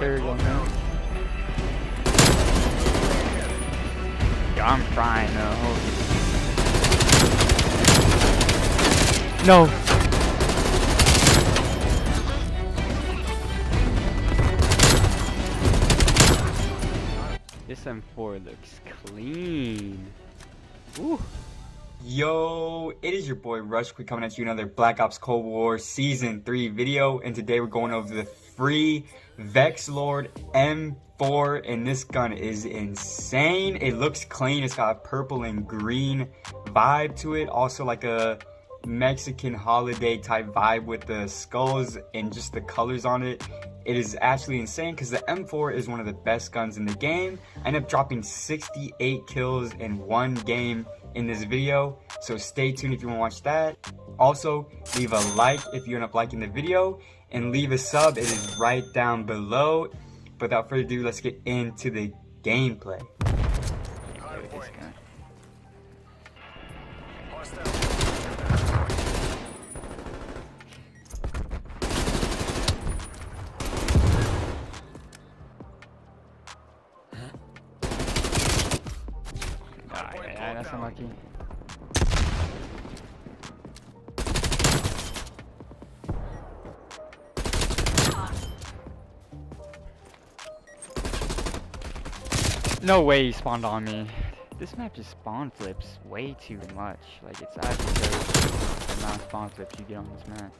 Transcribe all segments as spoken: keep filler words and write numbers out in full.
There we go, man. Yo, I'm frying though. Holy no. This M four looks clean. Ooh. Yo, it is your boy Rush Quick coming at you another Black Ops Cold War Season three video, and today we're going over the free Vex Lord M four, and this gun is insane. It looks clean. It's got a purple and green vibe to it, also like a Mexican holiday type vibe with the skulls and just the colors on it. It is absolutely insane because the M four is one of the best guns in the game. I ended up dropping sixty-eight kills in one game in this video, so stay tuned if you want to watch that. Also, leave a like if you end up liking the video, and leave a sub. It is right down below. Without further ado, let's get into the gameplay. That's unlucky. No way he spawned on me. This map just spawn flips way too much. Like, it's actually the amount of spawn flips you get on this map.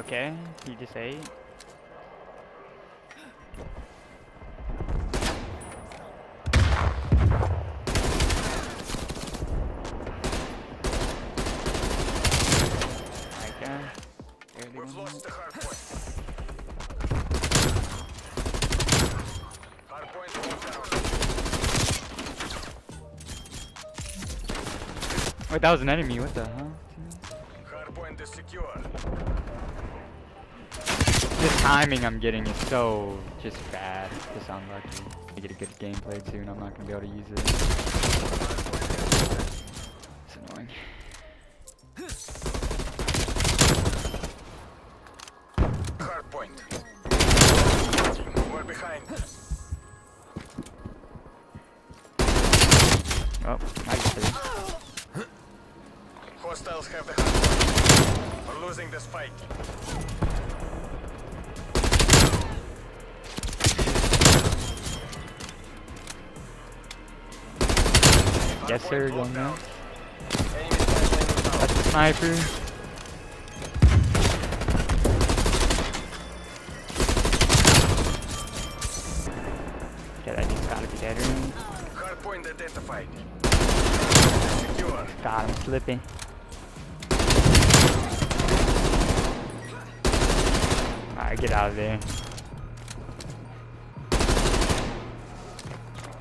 Okay, he just ate. Okay. We've lost the hardpoint. Hardpoint. Wait, that was an enemy. What the hell? Hardpoint is secure. The timing I'm getting is so just bad, just unlucky. I get a good gameplay too, and I'm not gonna be able to use it. It's annoying. Hardpoint. We're behind. Oh, I see. Hostiles have the hardpoint. We're losing the spike. Yes sir, going now. That's a sniper. Okay, that dude's gotta be dead right now. Hardpoint identified. God, I'm slipping. Alright, get out of there.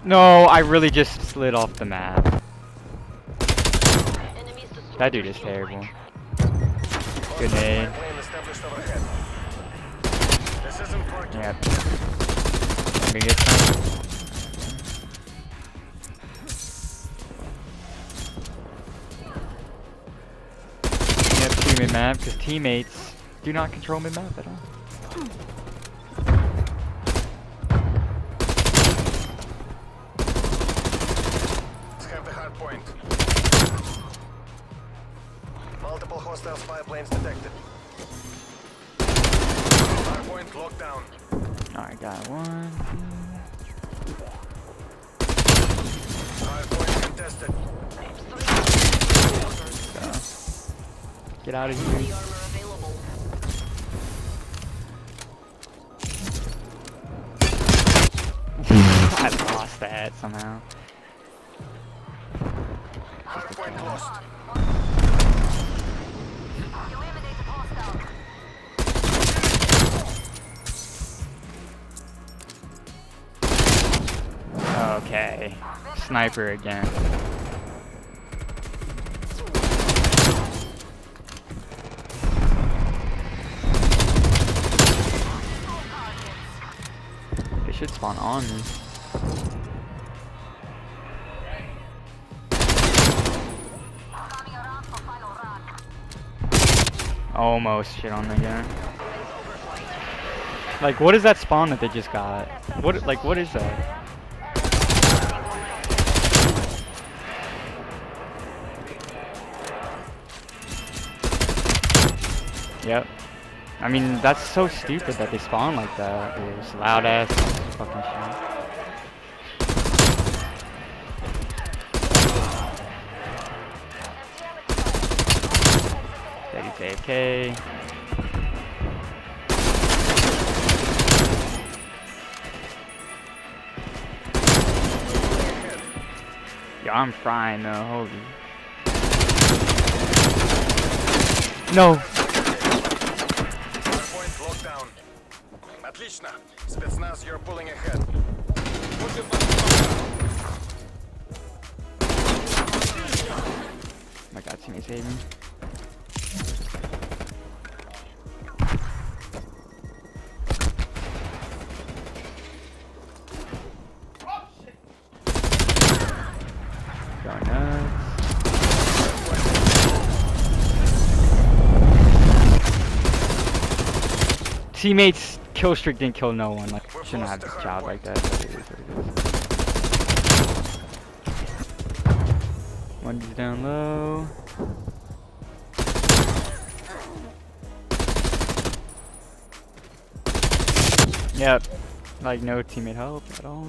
No, I really just slid off the map. That dude is terrible. Good nade. Yep. Let me get some. You have to mid map because teammates do not control mid map at all. Let's have the hard point. Multiple hostile spy planes detected. Hardpoint locked down. Alright, got one. Hardpoint contested. So, get out of here. I lost that somehow. Hardpoint lost. Okay, sniper again. should spawn on me. Almost shit on the gun. Like, what is that spawn that they just got? What, like, what is that? Yep. I mean, that's so stupid that they spawn like that. It's loud ass fucking shit. A F K. Yeah, I'm frying though, holy. No. Hardpoint locked down. Отлично. Spetsnaz, you're pulling ahead. Put your buttons down. My God, teammates hate me. Teammates kill streak didn't kill no one. Like, shouldn't have this job like that. One's down low. Yep. Like no teammate help at all.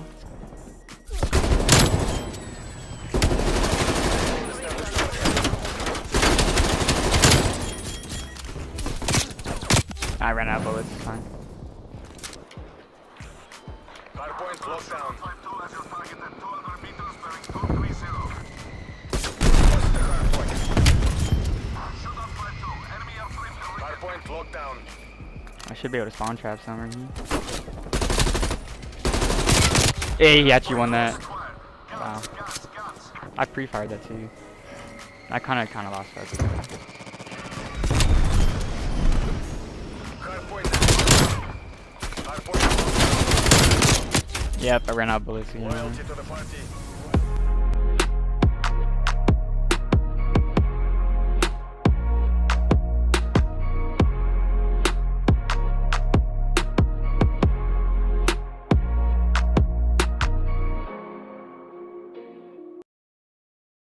I ran out of bullets, it's fine. Hardpoint close down. Hardpoint locked down. I should be able to spawn trap somewhere. Hey, he actually won that. Wow. I pre-fired that too. I kind of kind of lost focus. Yep, I ran out of bullets. Loyalty to the party.